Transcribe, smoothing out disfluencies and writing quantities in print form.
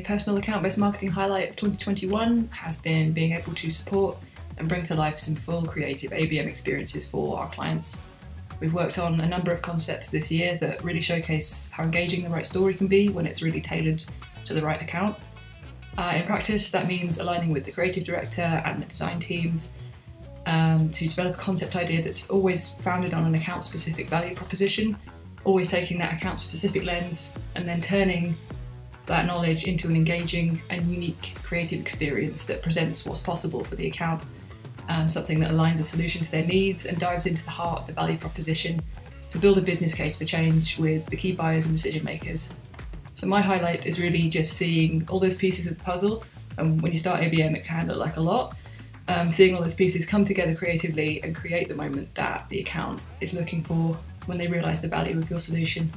My personal account-based marketing highlight of 2021 has been being able to support and bring to life some full creative ABM experiences for our clients. We've worked on a number of concepts this year that really showcase how engaging the right story can be when it's really tailored to the right account. In practice, that means aligning with the creative director and the design teams to develop a concept idea that's always founded on an account-specific value proposition, always taking that account-specific lens and then turning that knowledge into an engaging and unique creative experience that presents what's possible for the account, something that aligns a solution to their needs and dives into the heart of the value proposition to build a business case for change with the key buyers and decision makers. So my highlight is really just seeing all those pieces of the puzzle, and when you start ABM it can look like a lot. Seeing all those pieces come together creatively and create the moment that the account is looking for when they realise the value of your solution.